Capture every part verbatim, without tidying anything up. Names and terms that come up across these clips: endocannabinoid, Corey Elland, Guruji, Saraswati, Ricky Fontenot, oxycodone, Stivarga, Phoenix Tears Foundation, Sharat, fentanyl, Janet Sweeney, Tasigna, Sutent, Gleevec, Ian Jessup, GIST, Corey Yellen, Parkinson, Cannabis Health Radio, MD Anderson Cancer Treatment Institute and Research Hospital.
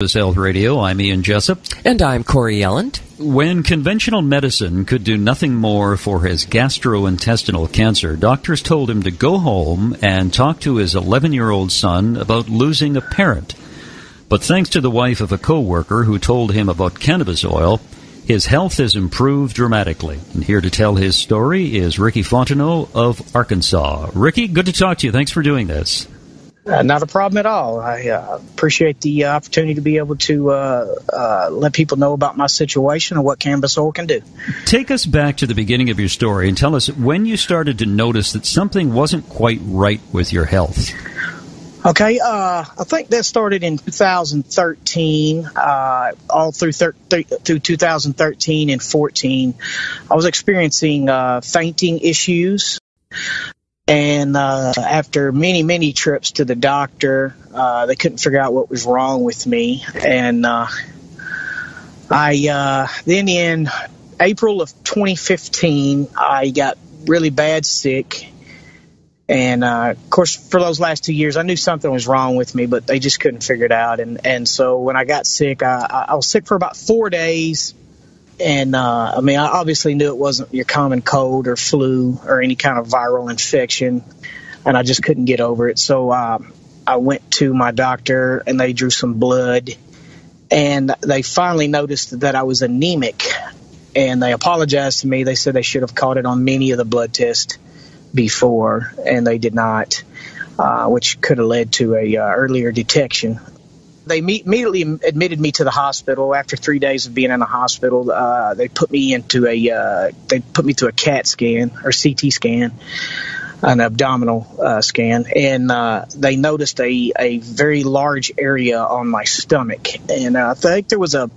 Cannabis Health Radio, I'm Ian Jessup. And I'm Corey Elland. When conventional medicine could do nothing more for his gastrointestinal cancer, doctors told him to go home and talk to his eleven-year-old son about losing a parent. But thanks to the wife of a co-worker who told him about cannabis oil, his health has improved dramatically. And here to tell his story is Ricky Fontenot of Arkansas. Ricky, good to talk to you. Thanks for doing this. Uh, not a problem at all. I uh, appreciate the uh, opportunity to be able to uh, uh, let people know about my situation and what cannabis oil can do. Take us back to the beginning of your story and tell us when you started to notice that something wasn't quite right with your health. Okay, uh, I think that started in two thousand thirteen, uh, all through thir- th- through two thousand thirteen and fourteen. I was experiencing uh, fainting issues. And uh, after many, many trips to the doctor, uh, they couldn't figure out what was wrong with me. And uh, I uh, then in April of twenty fifteen, I got really bad sick. And, uh, of course, for those last two years, I knew something was wrong with me, but they just couldn't figure it out. And, and so when I got sick, I, I was sick for about four days. And, uh, I mean, I obviously knew it wasn't your common cold or flu or any kind of viral infection, and I just couldn't get over it. So uh, I went to my doctor, and they drew some blood, and they finally noticed that I was anemic, and they apologized to me. They said they should have caught it on many of the blood tests before, and they did not, uh, which could have led to a uh, earlier detection. They immediately admitted me to the hospital. After three days of being in the hospital, uh, they put me into a uh, they put me through a CAT scan or C T scan, an abdominal uh, scan, and uh, they noticed a, a very large area on my stomach. And uh, I think there was a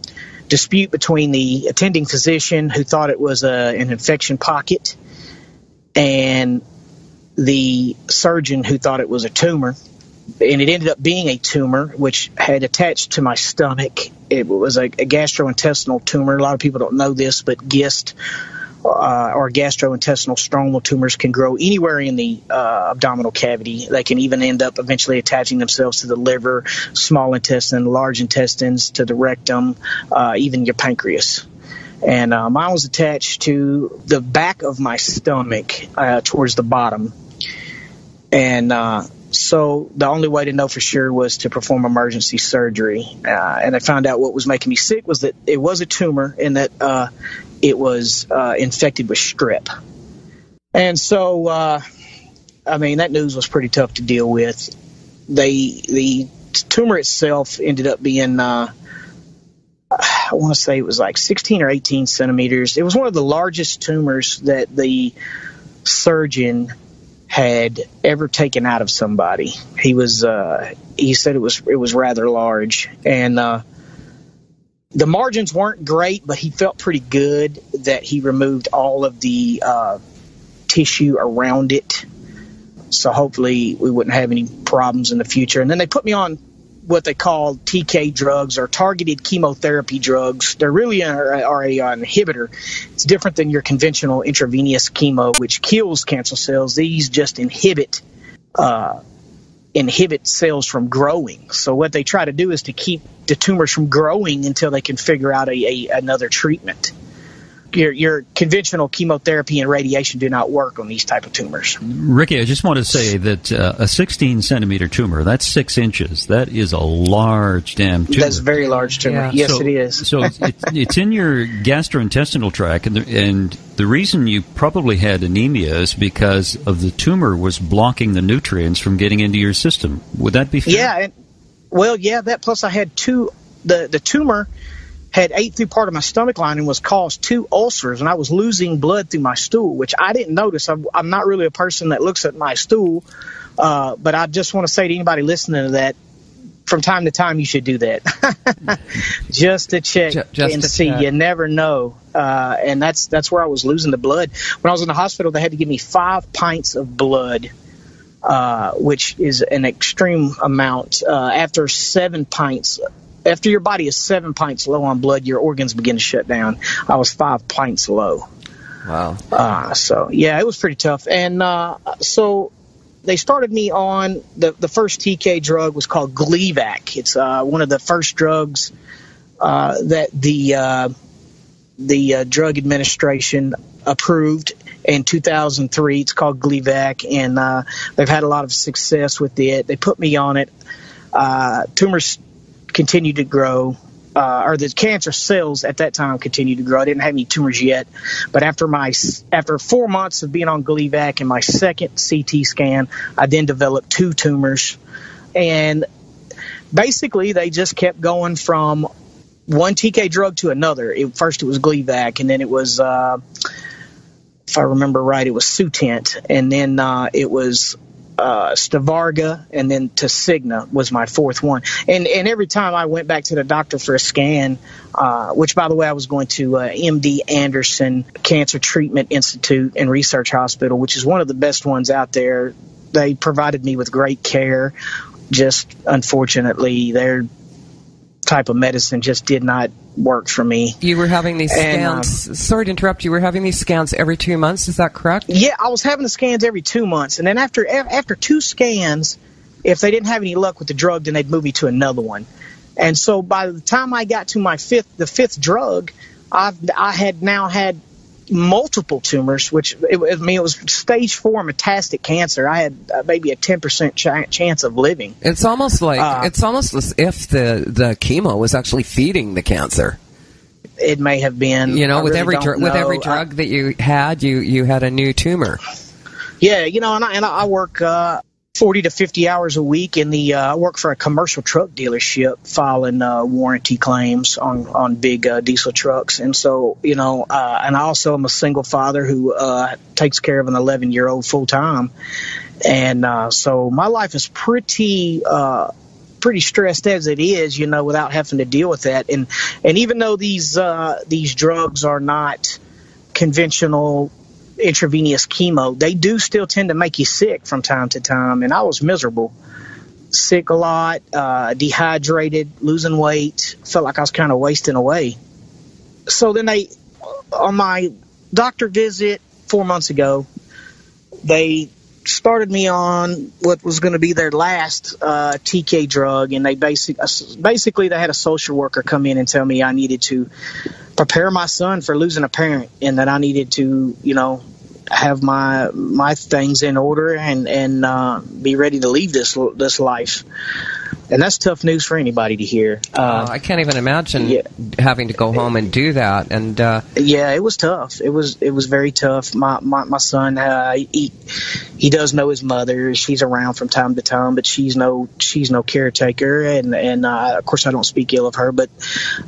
dispute between the attending physician, who thought it was a, an infection pocket, and the surgeon, who thought it was a tumor. And it ended up being a tumor, which had attached to my stomach. It was a, a gastrointestinal tumor. A lot of people don't know this, but GIST uh, or gastrointestinal stromal tumors can grow anywhere in the uh, abdominal cavity. They can even end up eventually attaching themselves to the liver, small intestine, large intestines, to the rectum, uh, even your pancreas. And uh, mine was attached to the back of my stomach, uh, towards the bottom. And uh So the only way to know for sure was to perform emergency surgery. Uh, and I found out what was making me sick was that it was a tumor, and that uh, it was uh, infected with strep. And so, uh, I mean, that news was pretty tough to deal with. They, the tumor itself ended up being, uh, I want to say it was like sixteen or eighteen centimeters. It was one of the largest tumors that the surgeon had ever taken out of somebody. He was, uh, he said it was, it was rather large, and uh, the margins weren't great, but he felt pretty good that he removed all of the uh, tissue around it. So hopefully we wouldn't have any problems in the future. And then they put me on what they call T K drugs, or targeted chemotherapy drugs. They're really are, are a uh, inhibitor. It's different than your conventional intravenous chemo, which kills cancer cells. These just inhibit uh, inhibit cells from growing. So what they try to do is to keep the tumors from growing until they can figure out a, a another treatment. Your, your conventional chemotherapy and radiation do not work on these type of tumors. Ricky, I just want to say that uh, a sixteen-centimeter tumor, that's six inches. That is a large damn tumor. That's a very large tumor. Yeah. Yes, so, it is. So it's, it's in your gastrointestinal tract, and the, and the reason you probably had anemia is because of the tumor was blocking the nutrients from getting into your system. Would that be fair? Yeah. And, well, yeah, that plus I had two the, – the tumor – had ate through part of my stomach line and was caused two ulcers, and I was losing blood through my stool, which I didn't notice. I'm, I'm not really a person that looks at my stool, uh, but I just want to say to anybody listening to that, from time to time you should do that, just to check just, just and to see. Check. You never know, uh, and that's that's where I was losing the blood. When I was in the hospital, they had to give me five pints of blood, uh, which is an extreme amount. Uh, after seven pints. After your body is seven pints low on blood, your organs begin to shut down. I was five pints low. Wow. Uh, so, yeah, it was pretty tough. And uh, so they started me on the, the first T K drug was called Gleevec. It's uh, one of the first drugs uh, that the uh, the uh, Drug Administration approved in two thousand three. It's called Gleevec, and uh, they've had a lot of success with it. They put me on it. Uh, tumors continued to grow. Uh, or the cancer cells at that time continued to grow. I didn't have any tumors yet, but after my after four months of being on Gleevec and my second C T scan, I then developed two tumors, and basically they just kept going from one T K drug to another. It, first it was Gleevec, and then it was, uh, if I remember right, it was Sutent, and then uh, it was. Uh, Stivarga, and then Tasigna was my fourth one. And and every time I went back to the doctor for a scan, uh, which, by the way, I was going to uh, M D Anderson Cancer Treatment Institute and Research Hospital, which is one of the best ones out there. They provided me with great care. Just, unfortunately, their type of medicine just did not work for me. You were having these scans, and, um, sorry to interrupt, you were having these scans every two months, is that correct? Yeah, I was having the scans every two months, and then after after two scans, if they didn't have any luck with the drug, then they'd move me to another one. And so by the time I got to my fifth, the fifth drug, I've, I had now had multiple tumors, which, it, I mean, it was stage four metastatic cancer. I had uh, maybe a ten percent ch- chance of living. It's almost like uh, it's almost as if the, the chemo was actually feeding the cancer. It may have been. You know, I with really every dr- with every drug I, that you had, you, you had a new tumor. Yeah, you know, and I, and I work uh, forty to fifty hours a week in the. Uh, I work for a commercial truck dealership, filing uh, warranty claims on on big uh, diesel trucks, and so you know. Uh, and I also am a single father who uh, takes care of an eleven-year-old full time, and uh, so my life is pretty uh, pretty stressed as it is, you know, without having to deal with that. And and even though these uh, these drugs are not conventional intravenous chemo, they do still tend to make you sick from time to time, and I was miserable, sick a lot, uh dehydrated, losing weight, felt like I was kind of wasting away. So then they, on my doctor visit four months ago, they started me on what was going to be their last uh T K drug, and they basic, basically they had a social worker come in and tell me I needed to prepare my son for losing a parent, and that I needed to, you know, have my my things in order and and uh, be ready to leave this this life. And that's tough news for anybody to hear. Uh, I can't even imagine yeah. having to go home and do that. And uh, yeah, it was tough. It was it was very tough. My my, my son, uh, he he does know his mother. She's around from time to time, but she's no she's no caretaker. And and uh, of course, I don't speak ill of her, but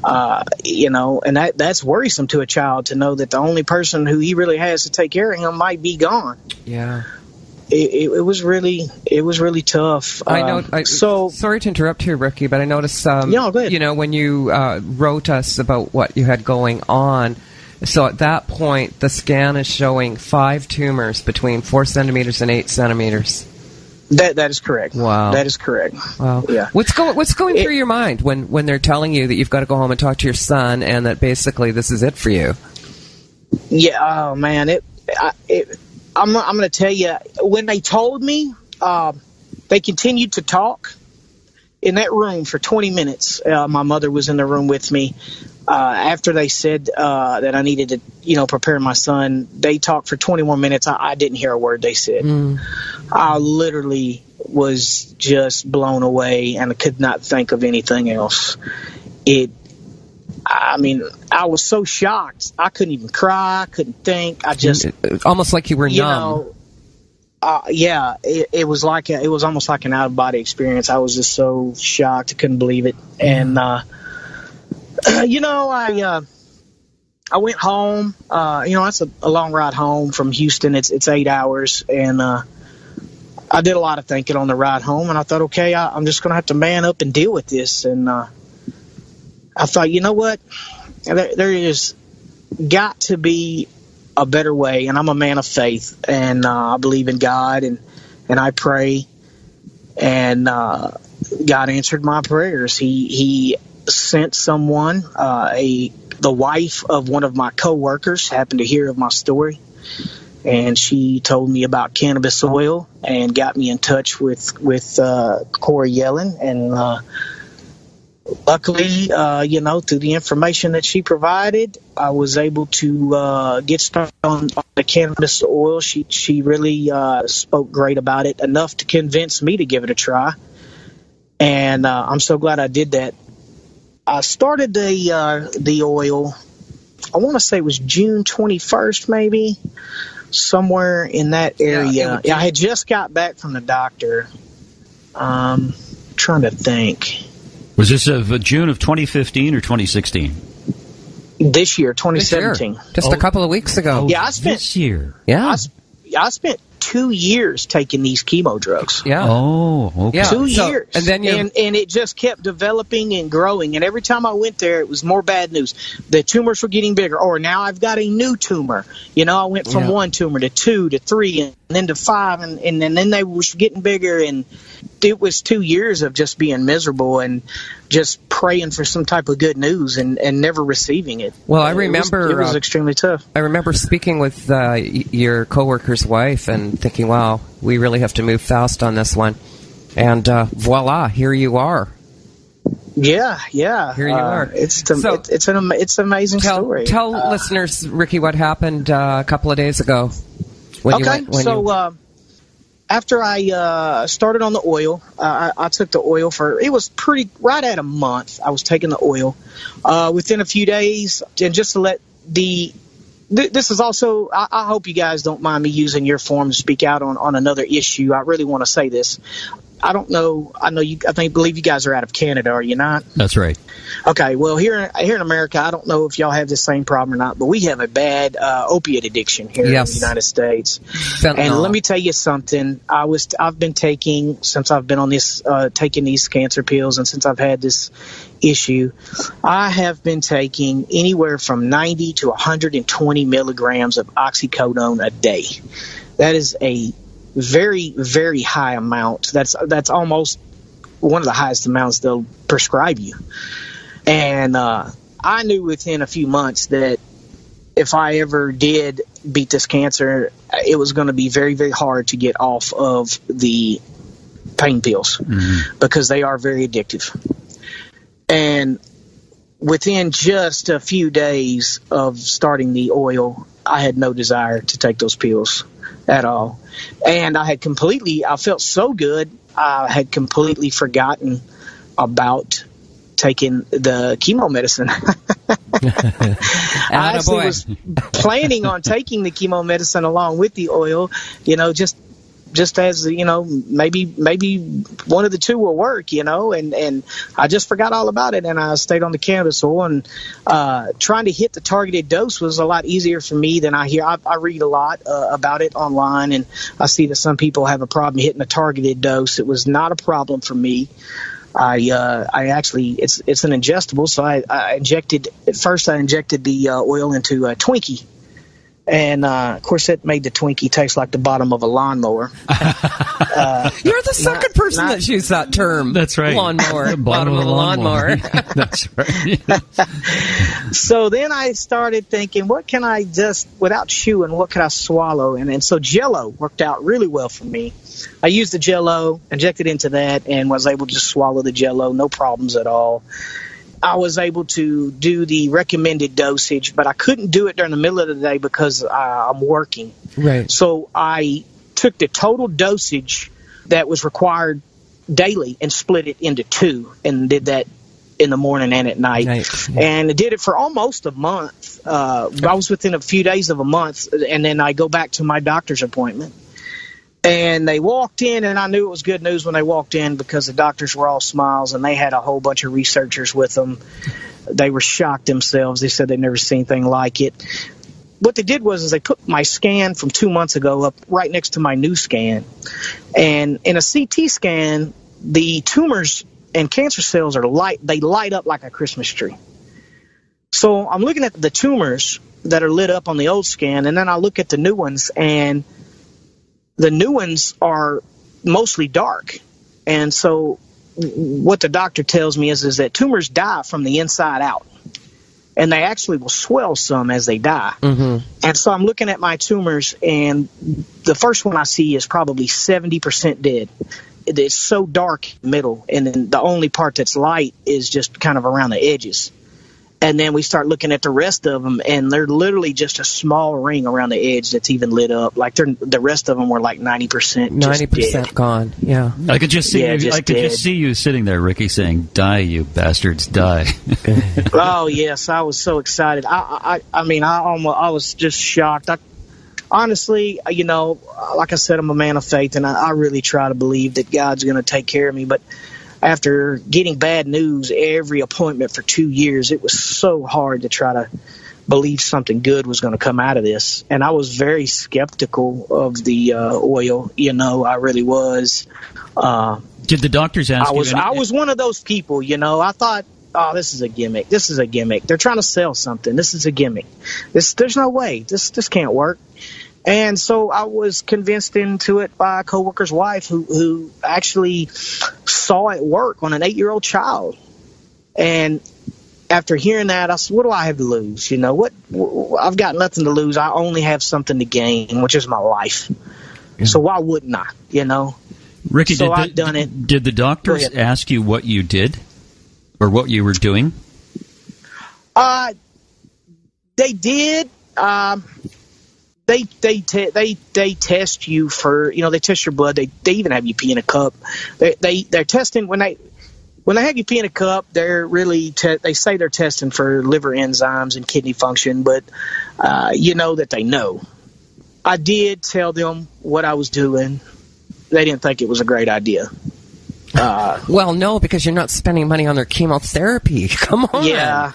uh, you know, and that that's worrisome to a child to know that the only person who he really has to take care of him might be gone. Yeah. It, it, it was really, it was really tough. Um, I know. I, so sorry to interrupt here, Ricky, but I noticed, um, yeah, go ahead. You know, when you uh, wrote us about what you had going on. So at that point, the scan is showing five tumors between four centimeters and eight centimeters. That that is correct. Wow, that is correct. Wow. Yeah. What's going What's going it, through your mind when when they're telling you that you've got to go home and talk to your son, and that basically this is it for you? Yeah. Oh man. It. I, it I'm, I'm going to tell you, when they told me, uh, they continued to talk in that room for twenty minutes. Uh, my mother was in the room with me uh, after they said uh, that I needed to, you know, prepare my son. They talked for twenty-one minutes. I, I didn't hear a word they said. Mm. I literally was just blown away, and I could not think of anything else. It. I mean, I was so shocked. I couldn't even cry. I couldn't think. I just almost like you were you numb. Know, uh, yeah, it, it was like a, it was almost like an out of body experience. I was just so shocked. I couldn't believe it. And uh, you know, I uh, I went home. Uh, you know, that's a, a long ride home from Houston. It's it's eight hours, and uh, I did a lot of thinking on the ride home. And I thought, okay, I, I'm just gonna have to man up and deal with this. And uh, I thought, you know what, there, there is got to be a better way, and I'm a man of faith, and uh, I believe in God, and, and I pray, and uh, God answered my prayers. He he sent someone, uh, a the wife of one of my coworkers happened to hear of my story, and she told me about cannabis oil and got me in touch with with uh, Corey Yellen. And uh, luckily, uh, you know, through the information that she provided, I was able to uh, get started on, on the cannabis oil. She she really uh, spoke great about it, enough to convince me to give it a try. And uh, I'm so glad I did that. I started the uh, the oil, I want to say it was June twenty-first, maybe, somewhere in that area. Yeah, yeah, I had just got back from the doctor. Um, trying to think. Was this of June of twenty fifteen or twenty sixteen? This year, twenty seventeen. This year. Just oh, a couple of weeks ago. Yeah, I spent this year. Yeah, I, sp- I spent two years taking these chemo drugs. Yeah. Oh, okay. Yeah. Two so, years, and then you... and and it just kept developing and growing. And every time I went there, it was more bad news. The tumors were getting bigger. Or now I've got a new tumor. You know, I went from yeah. one tumor to two to three, and then to five, and and, and then they were getting bigger. And it was two years of just being miserable and just praying for some type of good news and, and never receiving it. Well, I remember... It was, it was uh, extremely tough. I remember speaking with uh, your coworker's wife and thinking, wow, we really have to move fast on this one. And uh, voila, here you are. Yeah, yeah. Here you uh, are. It's to, so, it, it's an it's an amazing tell, story. Tell uh, listeners, Ricky, what happened uh, a couple of days ago. When okay, you went, when so... You... Uh, After I uh, started on the oil, uh, I, I took the oil for, it was pretty, right at a month I was taking the oil. Uh, within a few days, and just to let the, th- this is also, I, I hope you guys don't mind me using your forum to speak out on, on another issue. I really want to say this. I don't know, I know you, I think, believe you guys are out of Canada, are you not? That's right. Okay, well, here, here in America, I don't know if y'all have the same problem or not, but we have a bad uh, opiate addiction here yes. in the United States. Fentanyl. And let me tell you something. I was, I've been taking, since I've been on this, uh, taking these cancer pills, and since I've had this issue, I have been taking anywhere from ninety to one hundred twenty milligrams of oxycodone a day. That is a very, very high amount. That's, that's almost one of the highest amounts they'll prescribe you. And uh, I knew within a few months that if I ever did beat this cancer, it was going to be very, very hard to get off of the pain pills mm-hmm. because they are very addictive. And within just a few days of starting the oil, I had no desire to take those pills at all. And I had completely, I felt so good, I had completely forgotten about taking the chemo medicine. I actually was planning on taking the chemo medicine along with the oil, you know, just just as, you know, maybe maybe one of the two will work, you know, and, and I just forgot all about it, and I stayed on the cannabis oil. And uh, trying to hit the targeted dose was a lot easier for me than I hear. I, I read a lot uh, about it online, and I see that some people have a problem hitting a targeted dose. It was not a problem for me. I uh, I actually, it's it's an ingestible, so I, I injected, at first I injected the uh, oil into a Twinkie. And, uh, of course, it made the Twinkie taste like the bottom of a lawnmower. Uh, You're the second not, person not, that's used that term. That's right. Lawnmower. The bottom, bottom of a lawnmower. lawnmower. That's right. So then I started thinking, what can I just, without chewing, what can I swallow? And, and so Jell-O worked out really well for me. I used the Jell-O, injected into that, and was able to just swallow the Jell-O, no problems at all. I was able to do the recommended dosage, but I couldn't do it during the middle of the day because uh, I'm working. Right. So I took the total dosage that was required daily and split it into two, and did that in the morning and at night. Nice. And I did it for almost a month. Uh, I was within a few days of a month, and then I go back to my doctor's appointment. And they walked in, and I knew it was good news when they walked in because the doctors were all smiles, and they had a whole bunch of researchers with them. They were shocked themselves. They said they'd never seen anything like it. What they did was is they put my scan from two months ago up right next to my new scan. And in a C T scan, the tumors and cancer cells are light. They light up like a Christmas tree. So I'm looking at the tumors that are lit up on the old scan, and then I look at the new ones, and the new ones are mostly dark. And so what the doctor tells me is, is that tumors die from the inside out. and they actually will swell some as they die. Mm-hmm. And so I'm looking at my tumors, and the first one I see is probably seventy percent dead. It's so dark in the middle, and then the only part that's light is just kind of around the edges. And then we start looking at the rest of them, and they're literally just a small ring around the edge that's even lit up. Like they're, the rest of them were like ninety percent ninety percent gone, yeah. I could just see yeah, you, just I could dead. just see you sitting there, Ricky, saying, "Die, you bastards, die." Oh, yes, I was so excited. I I, I mean, I, almost, I was just shocked. I, honestly, you know, like I said, I'm a man of faith, and I, I really try to believe that God's going to take care of me, but after getting bad news every appointment for two years, it was so hard to try to believe something good was going to come out of this. And I was very skeptical of the uh, oil. You know, I really was. Uh, Did the doctors ask I was, you anything? I was one of those people, you know. I thought, oh, this is a gimmick. This is a gimmick. They're trying to sell something. This is a gimmick. This, There's no way. This, this can't work. And so I was convinced into it by a coworker's wife who, who actually saw it work on an eight-year-old child. And after hearing that, I said, what do I have to lose? You know, what? I've got nothing to lose. I only have something to gain, which is my life. Yeah. So why wouldn't I, you know? Ricky, so did I've the, done it. Did the doctors ask you what you did or what you were doing? Uh, they did. Um... They they te- they they test you for, you know, they test your blood. They they even have you pee in a cup. They they they're testing when they when they have you pee in a cup. They're really te- they say they're testing for liver enzymes and kidney function, but uh, you know that they know. I did tell them what I was doing. They didn't think it was a great idea. Uh, well, no, because you're not spending money on their chemotherapy. Come on. Yeah.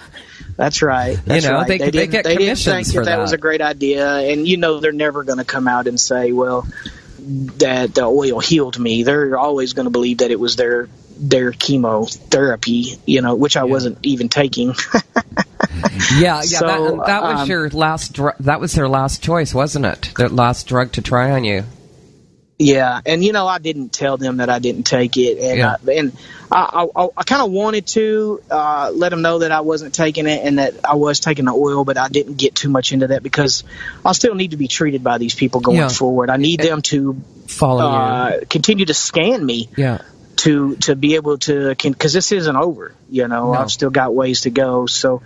That's right. That's you know, right. They, they, they get they commissions didn't think for that. That was a great idea, and you know they're never going to come out and say, "Well, that the oil healed me." They're always going to believe that it was their their chemotherapy, you know, which I yeah. wasn't even taking. yeah, yeah. So, that, that was um, your last. Dr- that was their last choice, wasn't it? Their last drug to try on you. Yeah, and you know, I didn't tell them that I didn't take it, and yeah. I, and I I, I kind of wanted to uh, let them know that I wasn't taking it and that I was taking the oil, but I didn't get too much into that because I still need to be treated by these people going yeah. forward. I need it, them to follow, uh, continue to scan me, yeah. to to be able to, because this isn't over. You know, no. I've still got ways to go, so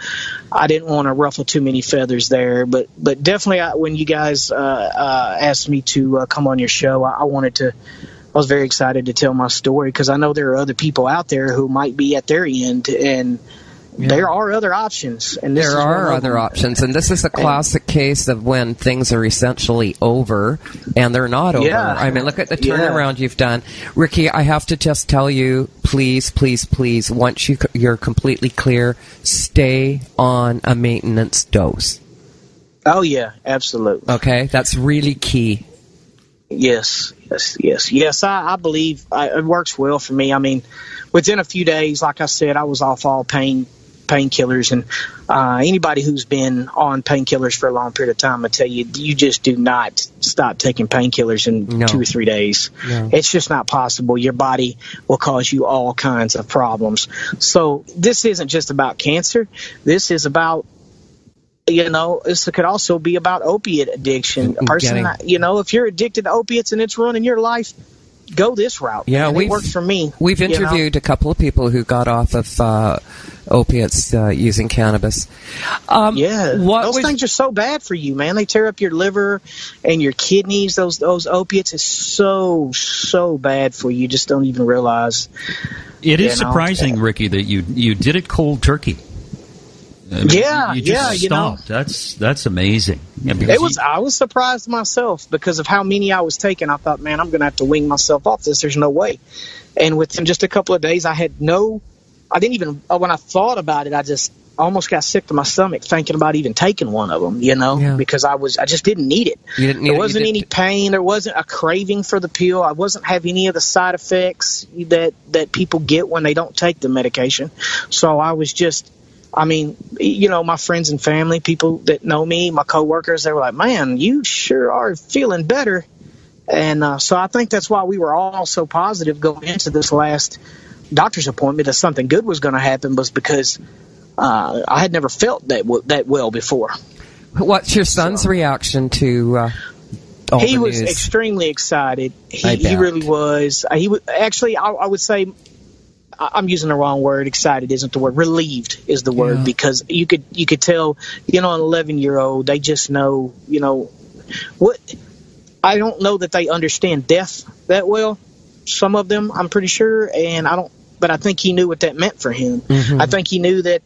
I didn't want to ruffle too many feathers there. But but definitely, I, when you guys uh, uh, asked me to uh, come on your show, I, I wanted to. I was very excited to tell my story because I know there are other people out there who might be at their end, and yeah. there are other options. And this there is are other options, and this is a classic and, case of when things are essentially over, and they're not over. Yeah. I mean, look at the turnaround yeah. you've done. Ricky, I have to just tell you, please, please, please, once you, you're completely clear, stay on a maintenance dose. Oh, yeah, absolutely. Okay, that's really key. Yes, yes, yes, yes. I, I believe I, it works well for me. I mean, within a few days, like I said, I was off all pain painkillers, and uh, anybody who's been on painkillers for a long period of time, I tell you, you just do not stop taking painkillers in no. two or three days. No. It's just not possible. Your body will cause you all kinds of problems. So this isn't just about cancer. This is about, you know, this could also be about opiate addiction. A person, Getting. you know, if you're addicted to opiates and it's ruining your life, go this route. Yeah, it worked for me. We've interviewed you know? a couple of people who got off of uh, opiates uh, using cannabis. Um, yeah, what those was, things are so bad for you, man. They tear up your liver and your kidneys. Those those opiates is so so bad for you. You just don't even realize. It is know? surprising, Ricky, that you you did it cold turkey. I mean, yeah, you just yeah, you stopped. know that's that's amazing. Yeah, it was. You, I was surprised myself because of how many I was taking. I thought, man, I'm going to have to wing myself off this. There's no way. And within just a couple of days, I had no. I didn't even. When I thought about it, I just almost got sick to my stomach thinking about even taking one of them. You know, yeah. because I was. I just didn't need it. You didn't need there wasn't it, any pain. There wasn't a craving for the pill. I wasn't having any of the side effects that that people get when they don't take the medication. So I was just. I mean, you know, my friends and family, people that know me, my coworkers, they were like, man, you sure are feeling better. And uh, so I think that's why we were all so positive going into this last doctor's appointment that something good was going to happen was because uh, I had never felt that w- that well before. What's your son's so, reaction to uh, all he the was news? Extremely excited. He, he really was. He was, actually, I, I would say, I'm using the wrong word. Excited isn't the word. Relieved is the word, yeah. Because you could you could tell, you know, an eleven-year-old, they just know, you know, what. I don't know that they understand death that well. Some of them, I'm pretty sure, and I don't. But I think he knew what that meant for him. Mm-hmm. I think he knew that,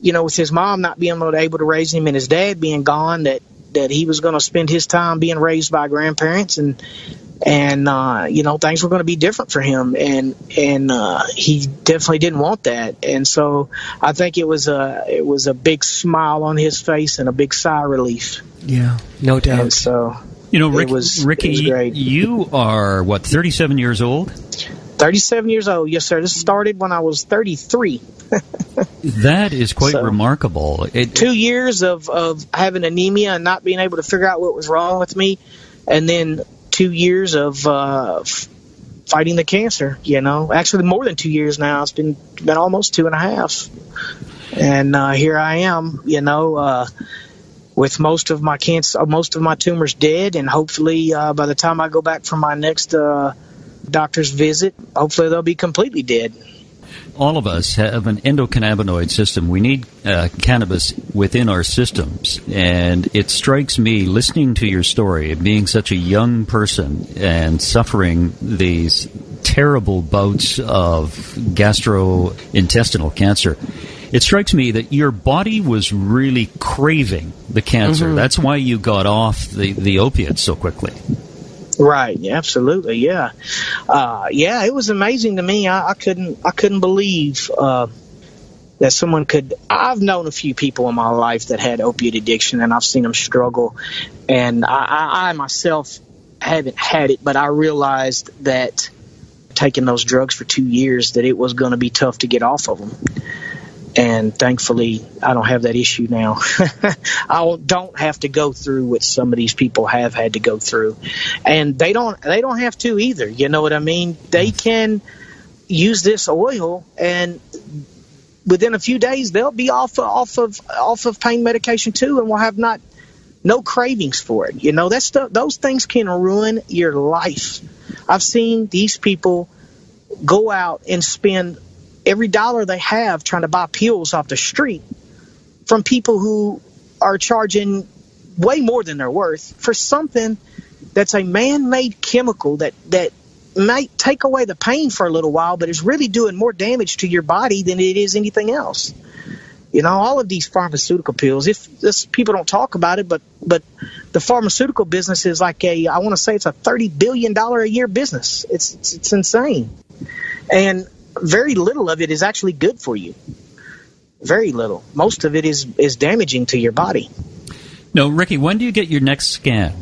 you know, with his mom not being able to raise him and his dad being gone, that, that he was going to spend his time being raised by grandparents, and and uh, you know, things were going to be different for him, and and uh, he definitely didn't want that. And so I think it was a it was a big smile on his face and a big sigh of relief. Yeah, no doubt. And so. You know, Rick, was, Ricky, you are, what, thirty-seven years old? thirty-seven years old, yes, sir. This started when I was thirty-three. That is quite so, remarkable. It, two years of, of having anemia and not being able to figure out what was wrong with me, and then two years of uh, fighting the cancer, you know. Actually, more than two years now. It's been, been almost two and a half. And uh, here I am, you know, uh with most of my cancer, most of my tumors dead, and hopefully uh, by the time I go back for my next uh, doctor's visit, hopefully they'll be completely dead. All of us have an endocannabinoid system. We need uh, cannabis within our systems, and it strikes me, listening to your story, being such a young person and suffering these terrible bouts of gastrointestinal cancer, it strikes me that your body was really craving the cancer. Mm-hmm. That's why you got off the, the opiates so quickly. Right. Absolutely. Yeah. Uh, yeah. It was amazing to me. I, I couldn't. I couldn't believe uh, that someone could. I've known a few people in my life that had opiate addiction, and I've seen them struggle. And I, I, I myself haven't had it, but I realized that taking those drugs for two years, that it was going to be tough to get off of them. And thankfully, I don't have that issue now. I don't have to go through what some of these people have had to go through, and they don't. They don't have to either. You know what I mean? They can use this oil, and within a few days, they'll be off off of off of pain medication too, and will have not no cravings for it. You know, that stuff. Those things can ruin your life. I've seen these people go out and spend every dollar they have trying to buy pills off the street from people who are charging way more than they're worth for something that's a man-made chemical that, that might take away the pain for a little while, but is really doing more damage to your body than it is anything else. You know, all of these pharmaceutical pills, if this, people don't talk about it, but, but the pharmaceutical business is like a, I want to say it's a thirty billion dollars a year business. It's, it's, it's insane. And very little of it is actually good for you. Very little. Most of it is, is damaging to your body. No, Ricky, when do you get your next scan?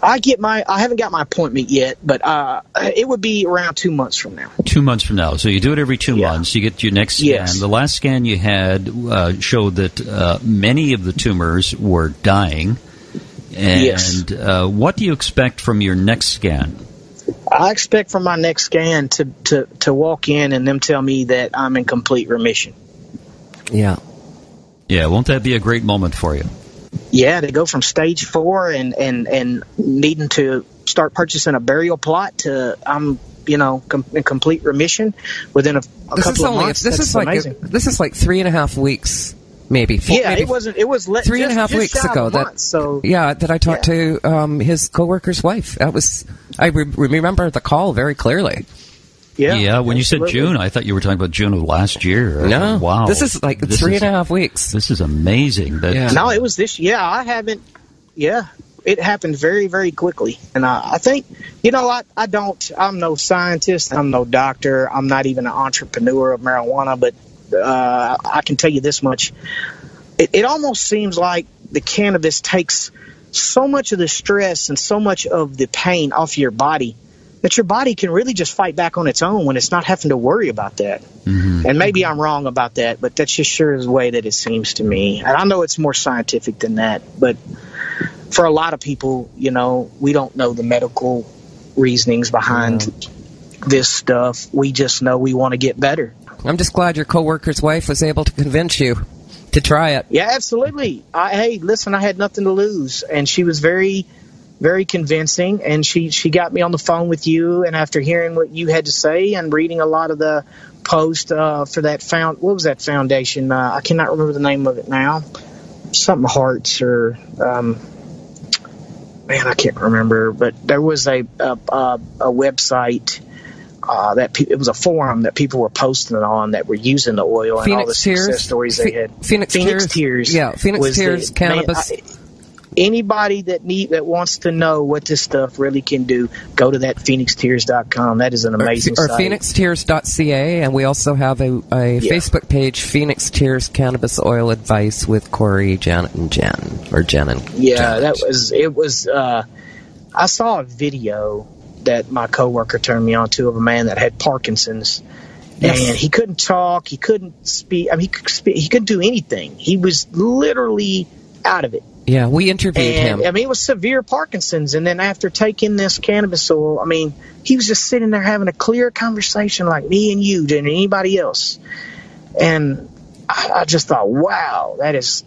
I get my. I haven't got my appointment yet, but uh, it would be around two months from now. Two months from now. So you do it every two yeah. months. You get your next scan. Yes. The last scan you had uh, showed that uh, many of the tumors were dying. And yes. uh, what do you expect from your next scan? I expect from my next scan to, to, to walk in and them tell me that I'm in complete remission. Yeah. Yeah, won't that be a great moment for you? Yeah, to go from stage four and, and, and needing to start purchasing a burial plot to I'm, you know, com- in complete remission within a, a couple of months. A, this, is like a, this is like three and a half weeks. Maybe four, yeah, maybe it wasn't. It was le- three just, and a half weeks ago. Months, that so, yeah, that I talked yeah. to um, his coworker's wife. That was I re- remember the call very clearly. Yeah, yeah. When absolutely. You said June, I thought you were talking about June of last year. No, like, wow, this is like this three is, and a half weeks. This is amazing. That yeah. no, it was this. Yeah, I haven't. Yeah, it happened very, very quickly, and I, I think you know, I, I don't. I'm no scientist. I'm no doctor. I'm not even an entrepreneur of marijuana, but. Uh, I can tell you this much. It, it almost seems like the cannabis takes so much of the stress and so much of the pain off your body that your body can really just fight back on its own when it's not having to worry about that. Mm-hmm. And maybe I'm wrong about that, but that's just sure the way that it seems to me. And I know it's more scientific than that, but for a lot of people, you know, we don't know the medical reasonings behind mm-hmm. this stuff. We just know we want to get better. I'm just glad your co-worker's wife was able to convince you to try it. Yeah, absolutely. I, hey, listen, I had nothing to lose, and she was very, very convincing, and she, she got me on the phone with you, and after hearing what you had to say and reading a lot of the posts uh, for that found, what was that foundation? Uh, I cannot remember the name of it now. Something Hearts or um, man, I can't remember. But there was a a, a, a website uh, that pe- it was a forum that people were posting on that were using the oil and Phoenix all the Tears. Success stories they Fe- had. Phoenix, Phoenix Tears, Tears, yeah, Phoenix Tears the, Cannabis. Man, I, anybody that need that wants to know what this stuff really can do, go to that phoenix tears dot com. That is an amazing or, or site. Or phoenix tears dot c a, and we also have a, a yeah. Facebook page, Phoenix Tears Cannabis Oil Advice with Corey, Janet, and Jen. Or Jen and Yeah, Janet. that was, it was, uh, I saw a video that my coworker turned me on to of a man that had Parkinson's. Yes. And he couldn't talk, he couldn't speak, I mean, he, could speak, he couldn't do anything. He was literally out of it. Yeah, we interviewed and, him. I mean, it was severe Parkinson's, and then after taking this cannabis oil, I mean, he was just sitting there having a clear conversation like me and you than anybody else. And I, I just thought, wow, that is,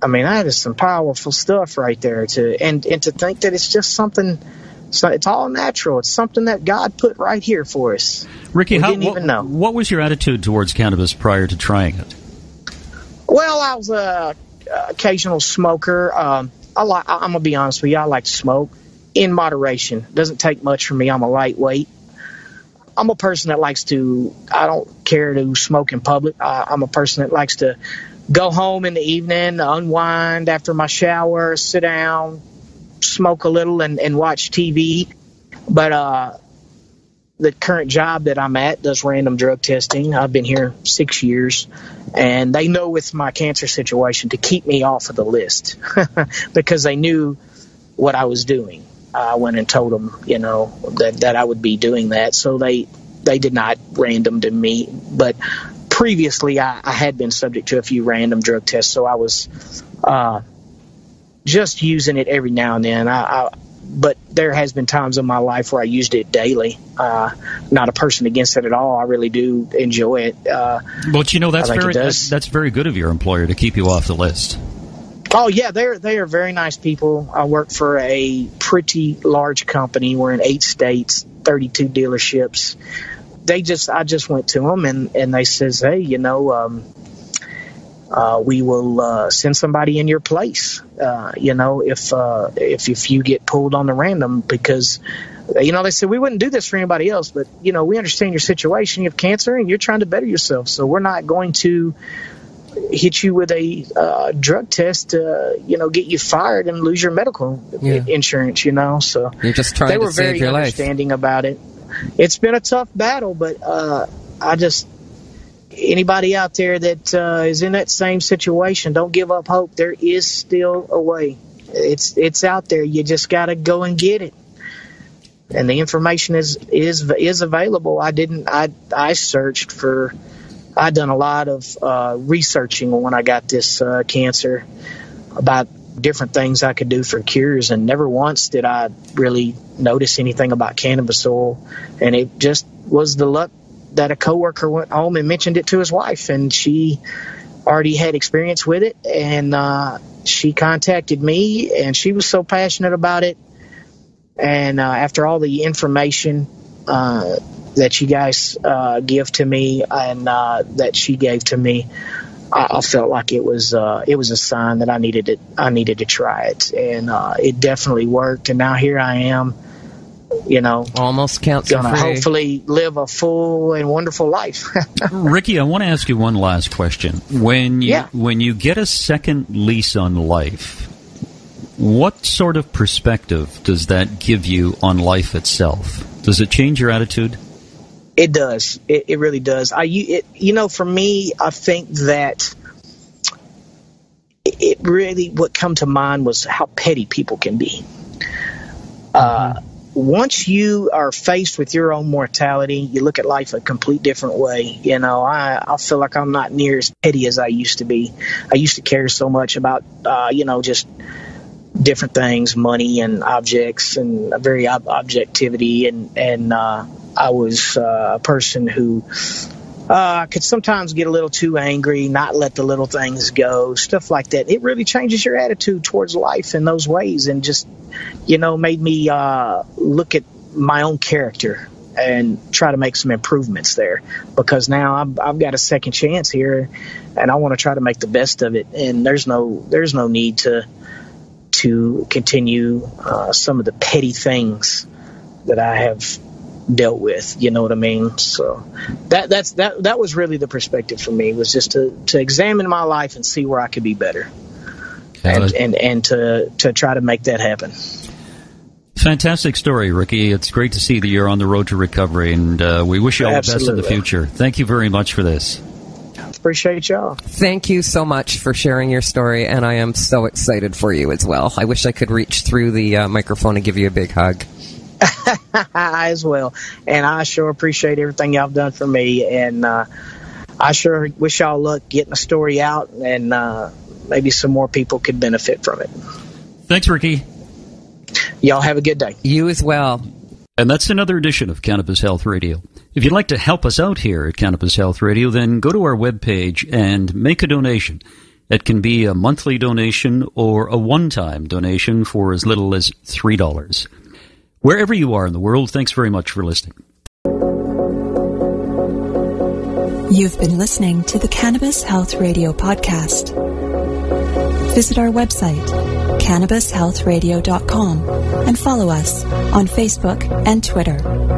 I mean, that is some powerful stuff right there. To and, and to think that it's just something, so it's all natural. It's something that God put right here for us. Ricky, we how, didn't what, even know. What was your attitude towards cannabis prior to trying it? Well, I was a... Uh, occasional smoker. Um, I li- I'm going to be honest with you. I like to smoke in moderation. It doesn't take much for me. I'm a lightweight. I'm a person that likes to, I don't care to smoke in public. I- I'm a person that likes to go home in the evening, unwind after my shower, sit down, smoke a little and, and watch T V. But uh, the current job that I'm at does random drug testing. I've been here six years. And they know with my cancer situation to keep me off of the list because they knew what I was doing. I went and told them, you know, that, that I would be doing that. So they, they did not random to me. But previously I, I had been subject to a few random drug tests. So I was uh, just using it every now and then. I, I But there has been times in my life where I used it daily. Uh, not a person against it at all. I really do enjoy it. Uh, but, you know, that's very that's, that's very good of your employer to keep you off the list. Oh, yeah. They're, they are very nice people. I work for a pretty large company. We're in eight states, thirty-two dealerships. They just I just went to them, and, and they says, hey, you know, um, Uh, we will uh, send somebody in your place, uh, you know, if, uh, if if you get pulled on the random because, you know, they said we wouldn't do this for anybody else. But, you know, we understand your situation. You have cancer and you're trying to better yourself. So we're not going to hit you with a uh, drug test to, you know, get you fired and lose your medical yeah. insurance, you know. So you're just trying they were to save very your understanding life. About it. It's been a tough battle, but uh, I just. Anybody out there that uh, is in that same situation, don't give up hope. There is still a way. It's it's out there. You just got to go and get it. And the information is is is available. I didn't. I I searched for. I done a lot of uh, researching when I got this uh, cancer about different things I could do for cures, and never once did I really notice anything about cannabis oil. And it just was the luck. That a coworker went home and mentioned it to his wife, and she already had experience with it, and uh, she contacted me, and she was so passionate about it. And uh, after all the information uh, that you guys uh, give to me and uh, that she gave to me, I, I felt like it was uh, it was a sign that I needed it. I needed to try it, and uh, it definitely worked. And now here I am. You know, almost cancer free. Gonna hopefully live a full and wonderful life. Ricky, I want to ask you one last question. When you, yeah. when you get a second lease on life, what sort of perspective does that give you on life itself? Does it change your attitude? It does. It, it really does. I, it, you know, for me, I think that it really what come to mind was how petty people can be. Uh, mm-hmm. Once you are faced with your own mortality, you look at life a complete different way. You know, I, I feel like I'm not near as petty as I used to be. I used to care so much about, uh, you know, just different things, money and objects and very ob- objectivity. And, and uh, I was uh, a person who Uh, I could sometimes get a little too angry, not let the little things go, stuff like that. It really changes your attitude towards life in those ways, and just, you know, made me uh, look at my own character and try to make some improvements there, because now I've, I've got a second chance here, and I want to try to make the best of it. And there's no there's no need to to continue uh, some of the petty things that I have dealt with, you know what I mean? So that that's that that was really the perspective for me, was just to, to examine my life and see where I could be better, and, was, and and to to try to make that happen. Fantastic story, Ricky. It's great to see that you're on the road to recovery, and uh, we wish you all Absolutely. the best in the future. Thank you very much for this. Appreciate y'all. Thank you so much for sharing your story, and I am so excited for you as well. I wish I could reach through the uh, microphone and give you a big hug. I as well, and I sure appreciate everything y'all have done for me, and uh, I sure wish y'all luck getting the story out, and uh, maybe some more people could benefit from it. Thanks, Ricky. Y'all have a good day. You as well. And that's another edition of Cannabis Health Radio. If you'd like to help us out here at Cannabis Health Radio, then go to our webpage and make a donation. That can be a monthly donation or a one-time donation for as little as three dollars. Wherever you are in the world, thanks very much for listening. You've been listening to the Cannabis Health Radio podcast. Visit our website, cannabis health radio dot com, and follow us on Facebook and Twitter.